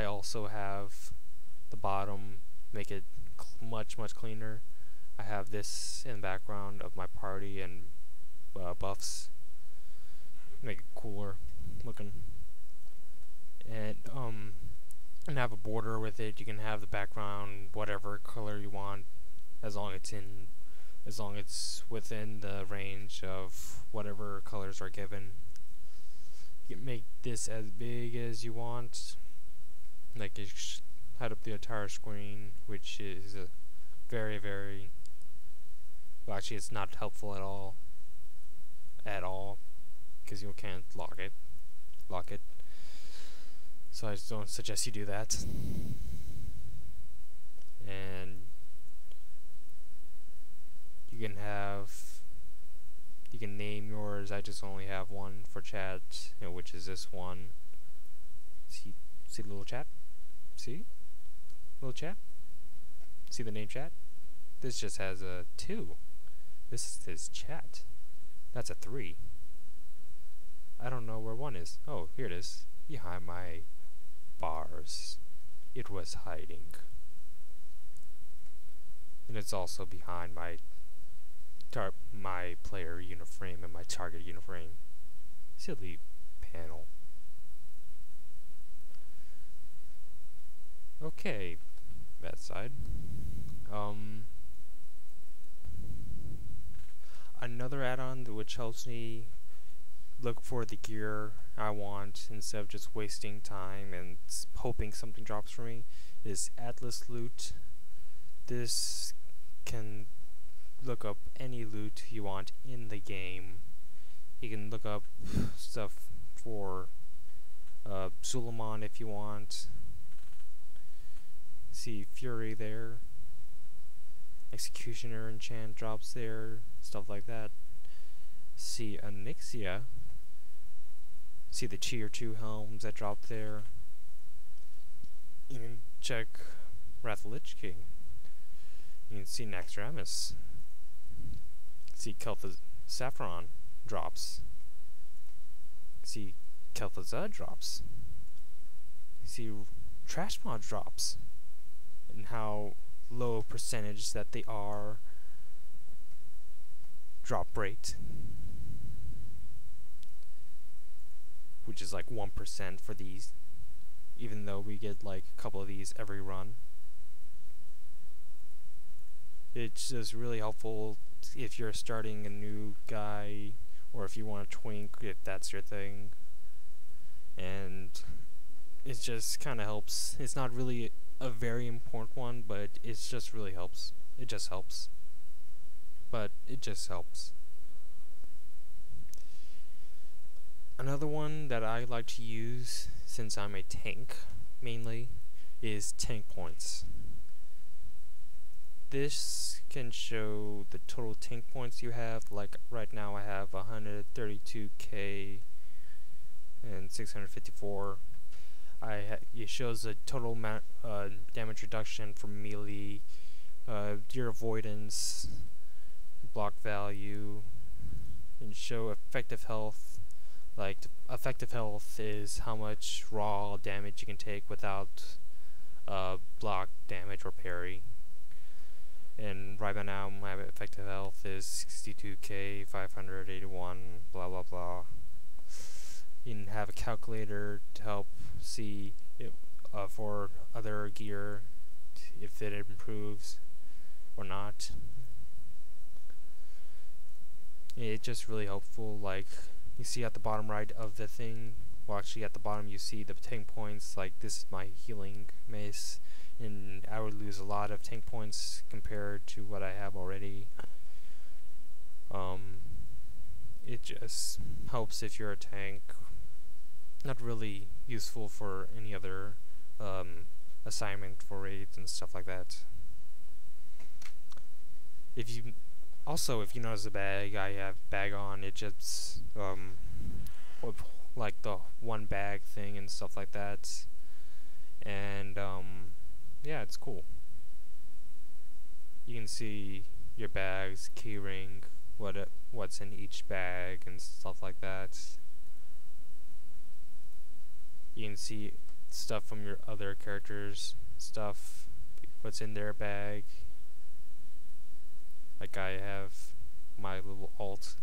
I also have the bottom, make it much cleaner. I have this in the background of my party and buffs, make it cooler looking. And and have a border with it. You can have the background whatever color you want, as long as it's within the range of whatever colors are given. You can make this as big as you want, like it hide up the entire screen, which is a very, very well, actually it's not helpful at all because you can't lock it, so I don't suggest you do that. And you can have, you can name yours. I just only have one for chat, you know, which is this one. See the little chat, see little chat, see the name chat. This just has a 2. This is chat. That's a 3. I don't know where 1 is. Oh, here it is. Behind my bars. It was hiding. And it's also behind my player uniframe and my target uniframe. Silly panel. Okay, that side. Another add-on which helps me look for the gear I want instead of just wasting time and hoping something drops for me is Atlas Loot. This can look up any loot you want in the game. You can look up stuff for Sulemon if you want. See Fury there. Executioner enchant drops there, stuff like that. See Onyxia. See the tier 2 helms that drop there. You can check Wrath of the Lich King. You can see Naxxramas. See Kel'Thuzad Saffron drops. See Kel'Thuzad drops. See Trash Mod drops. And how low percentage that they are, drop rate, which is like 1% for these, even though we get like a couple of these every run. It's just really helpful if you're starting a new guy, or if you want to twink, if that's your thing. And it just kind of helps. It's not really a very important one, but it just really helps. It just helps. But it just helps. Another one that I like to use, since I'm a tank mainly, is Tank Points. This can show the total tank points you have. Like right now I have 132k and 654. It shows the total damage reduction from melee, your avoidance, block value, and show effective health. Like effective health is how much raw damage you can take without block damage or parry. And right now my effective health is 62k 581 blah blah blah. You can have a calculator to help see it, for other gear, if it improves or not. It's just really helpful. Like you see at the bottom right of the thing, well actually at the bottom you see the tank points. Like this is my healing mace, and I would lose a lot of tank points compared to what I have already. It just helps if you're a tank. Not really useful for any other assignment for raids and stuff like that. If you also, if you notice the bag I have Bagnon, it just like the one bag thing and stuff like that. And yeah, it's cool. You can see your bag's keyring, what's in each bag and stuff like that. You can see stuff from your other characters, stuff, what's in their bag. Like I have my little alt,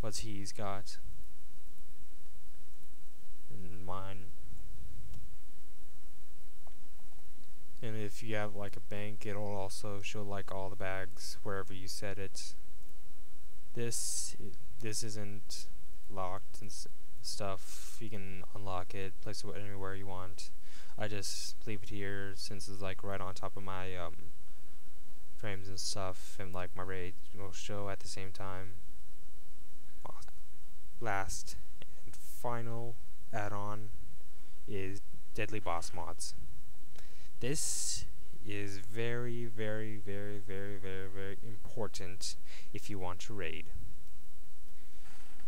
what he's got, and mine. And if you have like a bank, it'll also show like all the bags wherever you set it. This isn't locked and stuff. You can unlock it, place it anywhere you want. I just leave it here since it's like right on top of my frames and stuff, and like my raid will show at the same time. Last and final add-on is Deadly Boss Mods. This is very, very, very, very, very, very important if you want to raid.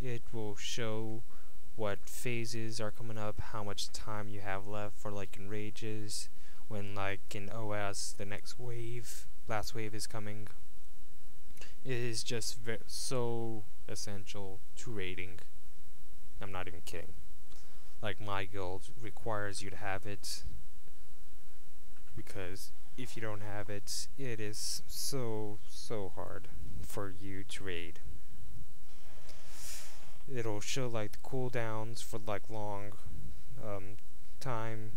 It will show what phases are coming up, how much time you have left for like in rages, when like in OS the next wave, last wave is coming. It is just so essential to raiding. I'm not even kidding. Like my guild requires you to have it, because if you don't have it, it is so hard for you to raid. It'll show like the cooldowns for like long time,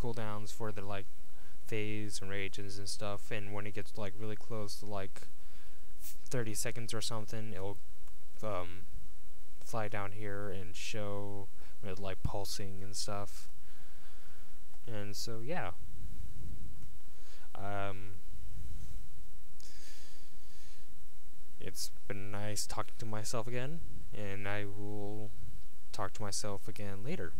cooldowns for the like phase and rages and stuff, and when it gets like really close to like 30 seconds or something, it'll fly down here and show with like pulsing and stuff. And so yeah, it's been nice talking to myself again, and I will talk to myself again later.